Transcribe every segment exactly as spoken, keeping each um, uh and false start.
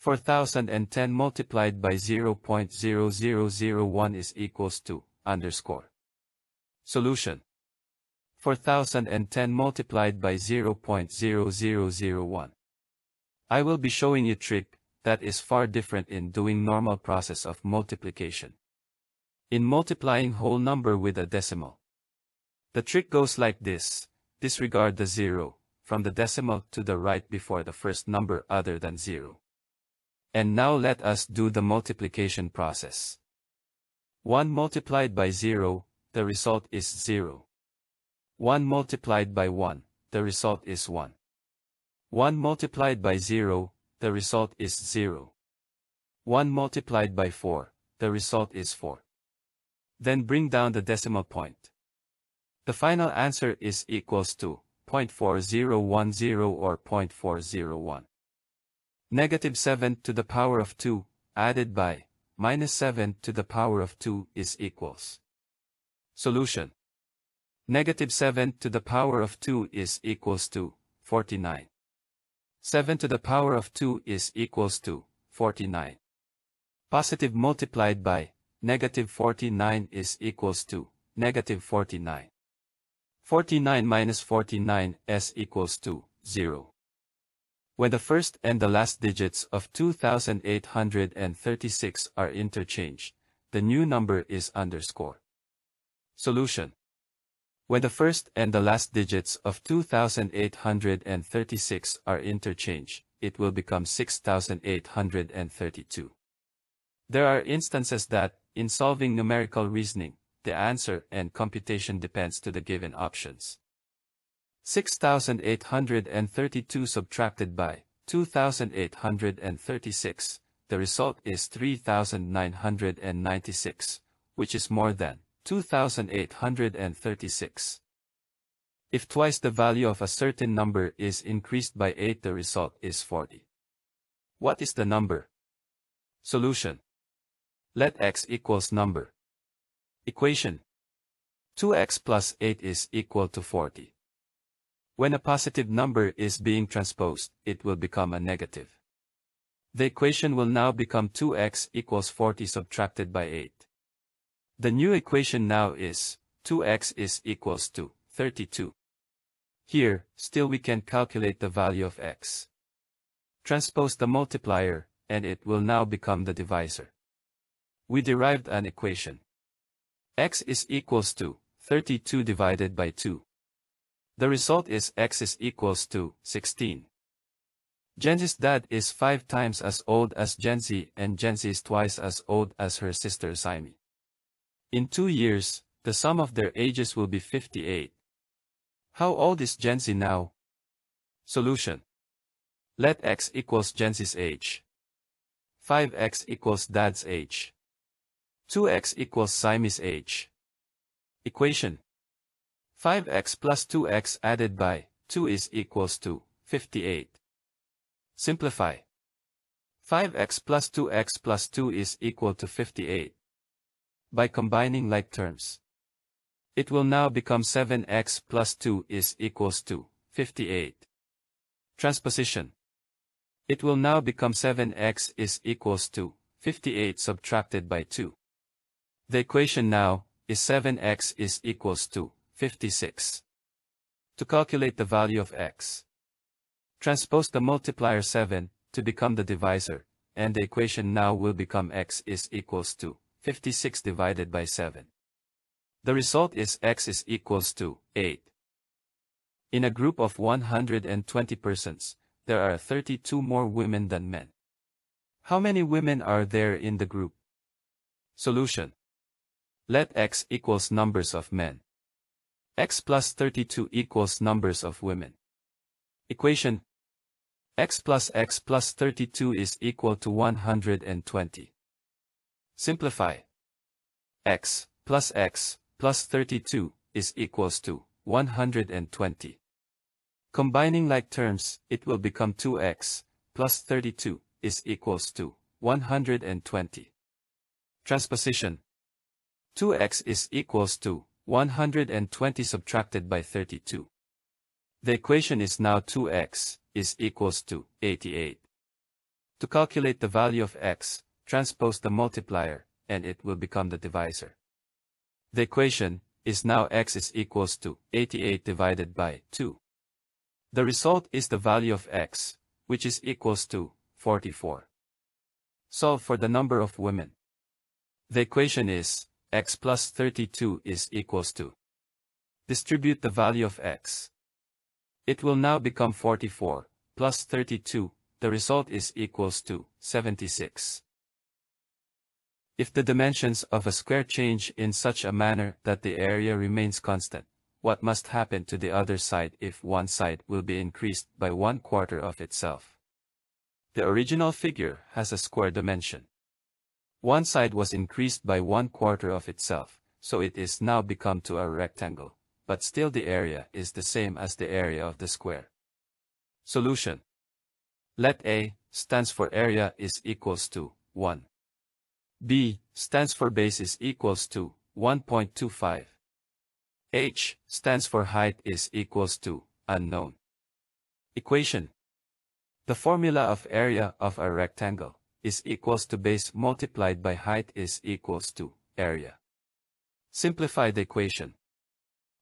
four thousand ten multiplied by zero point zero zero zero one is equals to, underscore. Solution. four thousand ten multiplied by zero point zero zero zero one. I will be showing you trick that is far different in doing normal process of multiplication. In multiplying whole number with a decimal. The trick goes like this, disregard the zero, from the decimal to the right before the first number other than zero. And now let us do the multiplication process. one multiplied by zero, the result is zero. one multiplied by one, the result is one. one multiplied by zero, the result is zero. one multiplied by four, the result is four. Then bring down the decimal point. The final answer is equals to zero point four zero one zero or zero point four zero one. Negative seven to the power of two, added by, minus seven to the power of two is equals. Solution. Negative seven to the power of two is equals to, forty-nine. seven to the power of two is equals to, forty-nine. Positive multiplied by, negative forty-nine is equals to, negative forty-nine. forty-nine minus forty-nine is equals to, zero. When the first and the last digits of two thousand eight hundred thirty-six are interchanged, the new number is underscore. Solution. When the first and the last digits of two thousand eight hundred thirty-six are interchanged, it will become six thousand eight hundred thirty-two. There are instances that, in solving numerical reasoning, the answer and computation depends to the given options. six thousand eight hundred thirty-two subtracted by two thousand eight hundred thirty-six, the result is three thousand nine hundred ninety-six, which is more than two thousand eight hundred thirty-six. If twice the value of a certain number is increased by eight, the result is forty. What is the number? Solution. Let x equals number. Equation. two x plus eight is equal to forty. When a positive number is being transposed, it will become a negative. The equation will now become two x equals forty subtracted by eight. The new equation now is, two x is equals to, thirty-two. Here, still we can calculate the value of x. Transpose the multiplier, and it will now become the divisor. We derived an equation. X is equals to, thirty-two divided by two. The result is x is equals to, sixteen. Gen Z's dad is five times as old as Gen Z, and Gen Z is twice as old as her sister Saimi. In two years, the sum of their ages will be fifty-eight. How old is Gen Z now? Solution. Let x equals Gen Z's age. five x equals dad's age. two x equals Saimi's age. Equation. five x plus two x added by, two is equals to, fifty-eight. Simplify. five x plus two x plus two is equal to fifty-eight. By combining like terms, it will now become seven x plus two is equals to, fifty-eight. Transposition. It will now become seven x is equals to, fifty-eight subtracted by two. The equation now, is seven x is equals to, fifty-six. To calculate the value of x, transpose the multiplier seven, to become the divisor, and the equation now will become x is equals to, fifty-six divided by seven. The result is x is equals to, eight. In a group of one hundred twenty persons, there are thirty-two more women than men. How many women are there in the group? Solution. Let x equals numbers of men. X plus thirty-two equals numbers of women. Equation. X plus x plus thirty-two is equal to one hundred twenty. Simplify. X plus x plus thirty-two is equals to one hundred twenty. Combining like terms, it will become two x plus thirty-two is equals to one hundred twenty. Transposition. two x is equals to one hundred twenty subtracted by thirty-two. The equation is now two x is equals to eighty-eight. To calculate the value of x, transpose the multiplier, and it will become the divisor. The equation is now x is equals to eighty-eight divided by two. The result is the value of x, which is equals to forty-four. Solve for the number of women. The equation is x plus thirty-two is equals to. Distribute the value of x. It will now become forty-four plus thirty-two, the result is equals to seventy-six. If the dimensions of a square change in such a manner that the area remains constant, what must happen to the other side if one side will be increased by one quarter of itself? The original figure has a square dimension. One side was increased by one quarter of itself, so it is now become to a rectangle, but still the area is the same as the area of the square. Solution. Let A stands for area is equals to one. B stands for base is equals to one point two five. H stands for height is equals to unknown. Equation. The formula of area of a rectangle is equals to base multiplied by height is equals to area. Simplify the equation.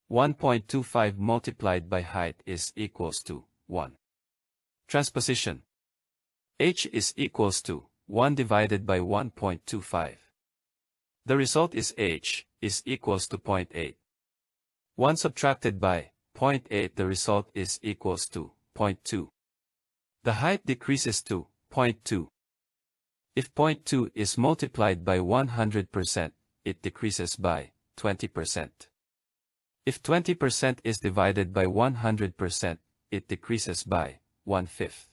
one point two five multiplied by height is equals to one. Transposition. H is equals to one divided by one point two five. The result is h is equals to zero point eight. one subtracted by zero point eight, the result is equals to zero point two. The height decreases to zero point two. If zero point two is multiplied by one hundred percent, it decreases by twenty percent. If twenty percent is divided by one hundred percent, it decreases by one-fifth.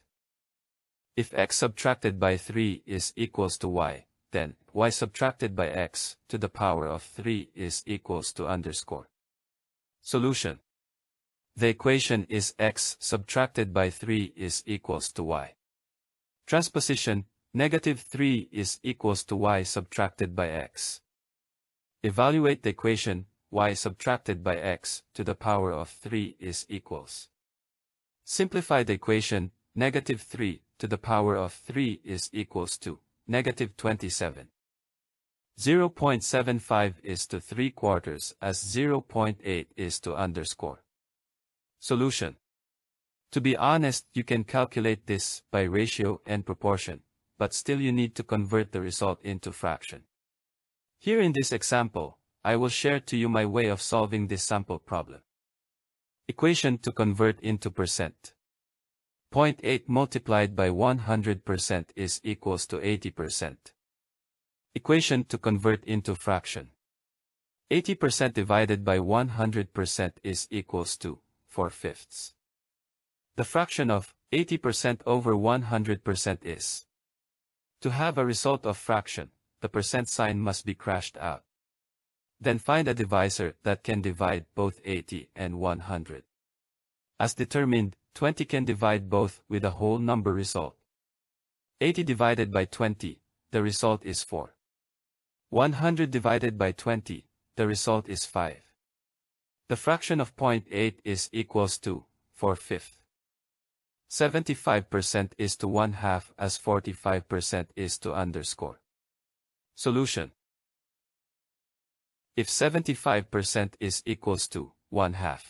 If x subtracted by three is equals to y, then y subtracted by x to the power of three is equals to underscore. Solution. The equation is x subtracted by three is equals to y. Transposition, negative three is equals to y subtracted by x. Evaluate the equation, y subtracted by x to the power of three is equals. Simplify the equation, negative three to the power of three is equals to negative twenty-seven. zero point seven five is to three quarters as zero point eight is to underscore. Solution. To be honest, you can calculate this by ratio and proportion, but still you need to convert the result into fraction. Here in this example, I will share to you my way of solving this sample problem. Equation to convert into percent. zero point eight multiplied by one hundred percent is equals to eighty percent. Equation to convert into fraction. eighty percent divided by one hundred percent is equals to four fifths. The fraction of eighty percent over one hundred percent is. To have a result of fraction, the percent sign must be crashed out. Then find a divisor that can divide both eighty and one hundred. As determined, twenty can divide both with a whole number result. eighty divided by twenty, the result is four. one hundred divided by twenty, the result is five. The fraction of zero point eight is equals to four fifths. seventy-five percent is to one half as forty-five percent is to underscore. Solution. If seventy-five percent is equals to one half.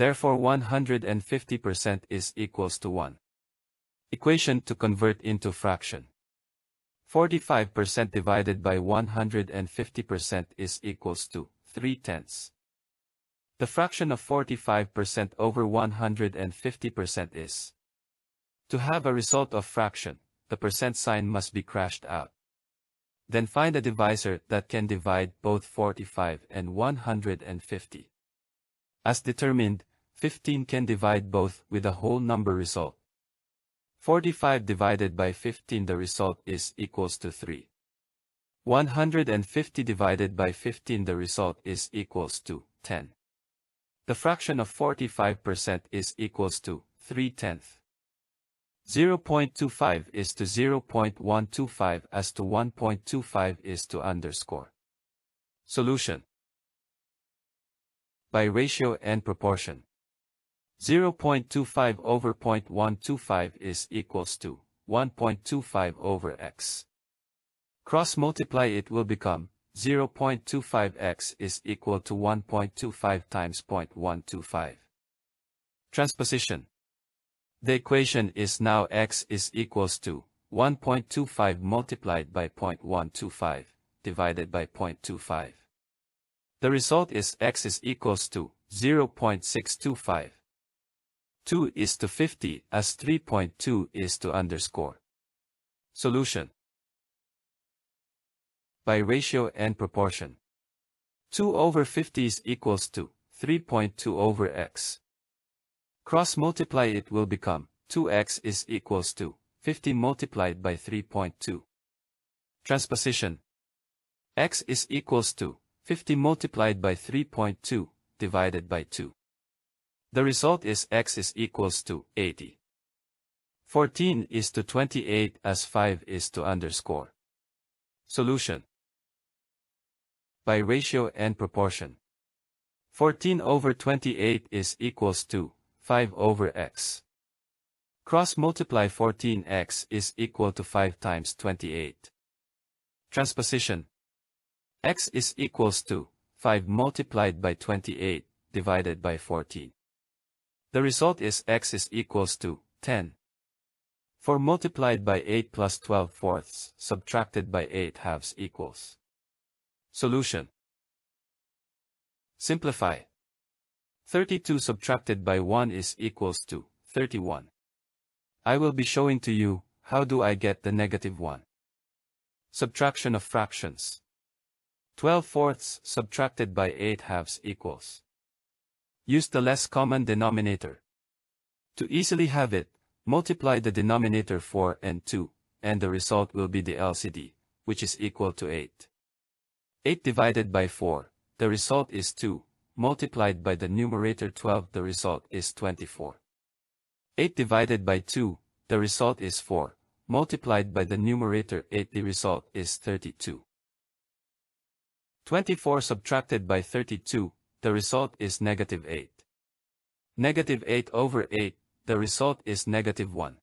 Therefore one hundred fifty percent is equals to one. Equation to convert into fraction. forty-five percent divided by one hundred fifty percent is equals to three tenths. The fraction of forty-five percent over one hundred fifty percent is. To have a result of fraction, the percent sign must be crashed out. Then find a divisor that can divide both forty-five and one hundred fifty. As determined, fifteen can divide both with a whole number result. forty-five divided by fifteen, the result is equals to three. one hundred fifty divided by fifteen, the result is equals to ten. The fraction of forty-five percent is equals to three tenths. zero point two five is to zero point one two five as to one point two five is to underscore. Solution. By ratio and proportion. zero point two five over zero point one two five is equals to one point two five over x. Cross multiply it will become zero point two five x is equal to one point two five times zero point one two five. Transposition. The equation is now x is equals to one point two five multiplied by zero point one two five divided by zero point two five. The result is x is equals to zero point six two five. two is to fifty as three point two is to underscore. Solution. By ratio and proportion. two over fifty is equals to three point two over x. Cross multiply it will become two x is equals to fifty multiplied by three point two. Transposition. X is equals to fifty multiplied by three point two divided by two. The result is x is equals to eighty. fourteen is to twenty-eight as five is to underscore. Solution. By ratio and proportion. fourteen over twenty-eight is equals to five over x. Cross multiply fourteen x is equal to five times twenty-eight. Transposition. X is equals to five multiplied by twenty-eight divided by fourteen. The result is x is equals to ten. four multiplied by eight plus twelve fourths subtracted by eight halves equals. Solution. Simplify. thirty-two subtracted by one is equals to thirty-one. I will be showing to you, how do I get the negative one. Subtraction of fractions. twelve fourths subtracted by eight halves equals. Use the less common denominator. To easily have it, multiply the denominator four and two, and the result will be the L C D, which is equal to eight. eight divided by four, the result is two, multiplied by the numerator twelve, the result is twenty-four. eight divided by two, the result is four, multiplied by the numerator eight, the result is thirty-two. twenty-four subtracted by thirty-two, the result is negative eight. Negative eight over eight, the result is negative one.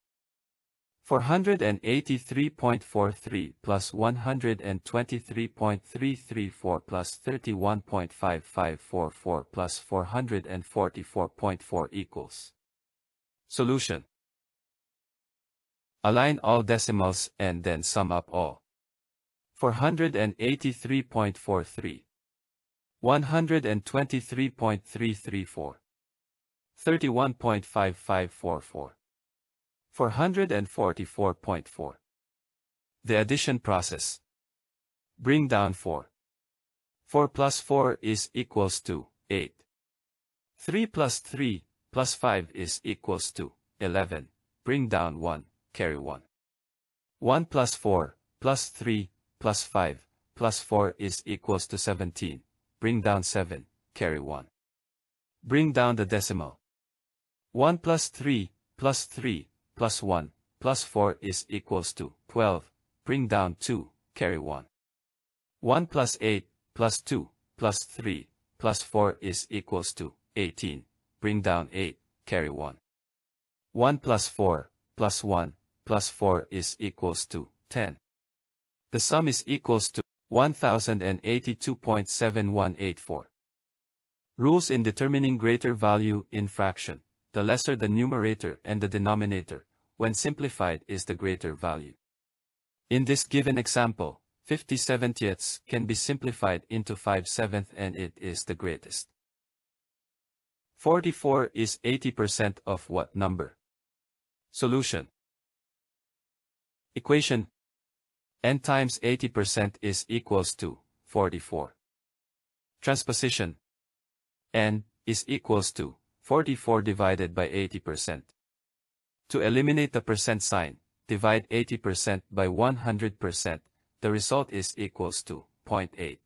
four hundred eighty-three point four three plus one hundred twenty-three point three three four plus thirty-one point five five four four plus four hundred forty-four point four equals. Solution. Align all decimals and then sum up all. four hundred eighty-three point four three, one hundred twenty-three point three three four, thirty-one point five five four four, four hundred forty-four point four. The addition process. Bring down four. four plus four is equals to eight. three plus three plus five is equals to eleven. Bring down one, carry one. one plus four plus three plus five, plus four is equals to seventeen, bring down seven, carry one. Bring down the decimal. one plus three, plus three, plus one, plus four is equals to twelve, bring down two, carry one. one plus eight, plus two, plus three, plus four is equals to eighteen, bring down eight, carry one. one plus four, plus one, plus four is equals to ten. The sum is equals to one thousand eighty-two point seven one eight four. Rules in determining greater value in fraction. The lesser the numerator and the denominator, when simplified is the greater value. In this given example, fifty seventieths can be simplified into five sevenths and it is the greatest. forty-four is eighty percent of what number? Solution. Equation. N times eighty percent is equals to forty-four. Transposition. N is equals to forty-four divided by eighty percent. To eliminate the percent sign, divide eighty percent by one hundred percent. The result is equals to zero point eight.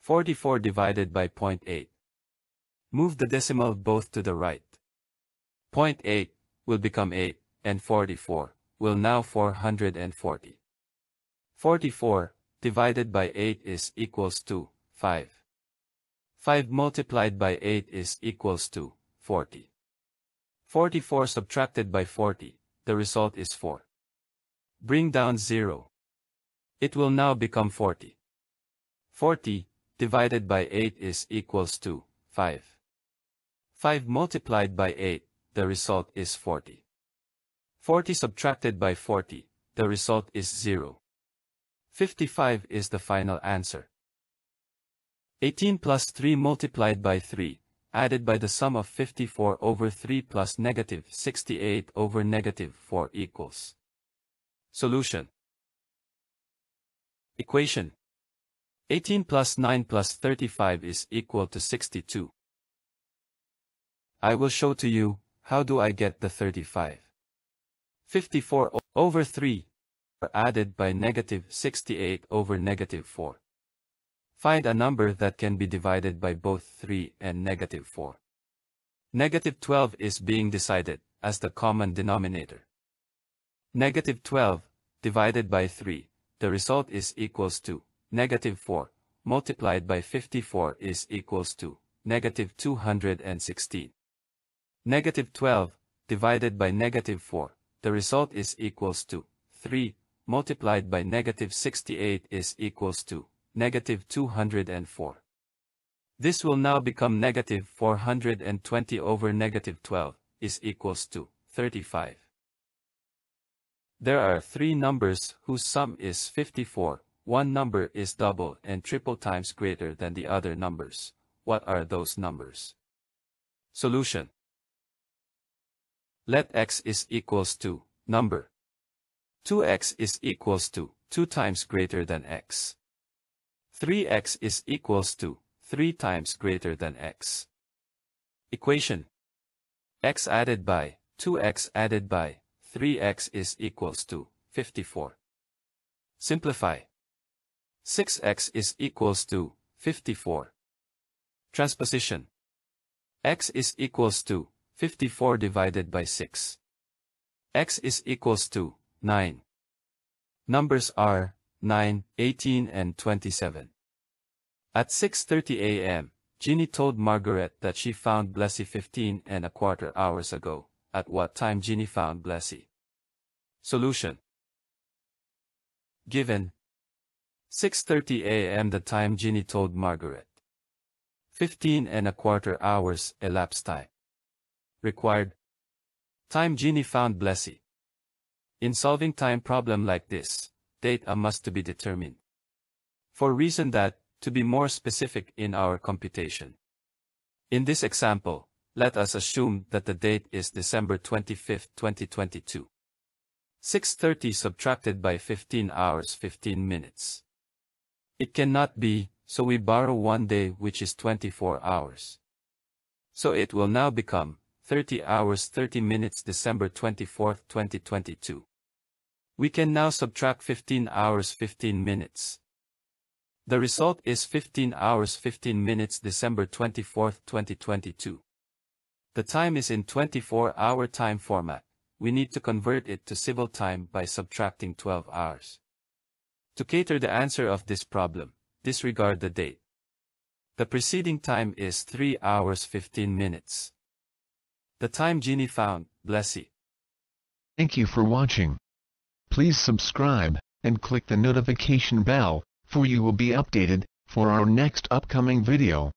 forty-four divided by zero point eight. Move the decimal both to the right. zero point eight will become eight, and forty-four. Will now four hundred forty. forty-four divided by eight is equals to five. five multiplied by eight is equals to forty. forty-four subtracted by forty, the result is four. Bring down zero. It will now become forty. forty divided by eight is equals to five. five multiplied by eight, the result is forty. forty subtracted by forty, the result is zero. fifty-five is the final answer. eighteen plus three multiplied by three, added by the sum of fifty-four over three plus negative sixty-eight over negative four equals. Solution. Equation. eighteen plus nine plus thirty-five is equal to sixty-two. I will show to you, how do I get the thirty-five. fifty-four over three, added by negative sixty-eight over negative four. Find a number that can be divided by both three and negative four. Negative twelve is being decided, as the common denominator. Negative twelve, divided by three, the result is equals to, negative four, multiplied by fifty-four is equals to, negative two hundred sixteen. Negative twelve, divided by negative four, the result is equals to, three, multiplied by negative sixty-eight is equals to, negative two hundred four. This will now become negative four hundred twenty over negative twelve, is equals to, thirty-five. There are three numbers whose sum is fifty-four, one number is double and triple times greater than the other numbers. What are those numbers? Solution. Let x is equals to, number. two x is equals to, two times greater than x. three x is equals to, three times greater than x. Equation. X added by, two x added by, three x is equals to, fifty-four. Simplify. six x is equals to, fifty-four. Transposition. X is equals to, fifty-four divided by six. X is equals to, nine. Numbers are, nine, eighteen and twenty-seven. At six thirty a m, Jeannie told Margaret that she found Blessy fifteen and a quarter hours ago. At what time Jeannie found Blessy? Solution. Given six thirty a m the time Jeannie told Margaret. fifteen and a quarter hours elapsed time. Required time Jeannie found Blessy. In solving time problem like this, data must be determined. For reason that, to be more specific in our computation. In this example, let us assume that the date is December twenty-fifth, twenty twenty-two. six thirty subtracted by fifteen hours fifteen minutes. It cannot be, so we borrow one day which is twenty-four hours. So it will now become, thirty hours thirty minutes December twenty-fourth, twenty twenty-two. We can now subtract fifteen hours fifteen minutes. The result is fifteen hours fifteen minutes December twenty-fourth, twenty twenty-two. The time is in twenty-four hour time format. We need to convert it to civil time by subtracting twelve hours. To cater the answer of this problem, disregard the date. The preceding time is three hours fifteen minutes. The time Jeannie found Blessy. Thank you for watching. Please subscribe, and click the notification bell, for you will be updated, for our next upcoming video.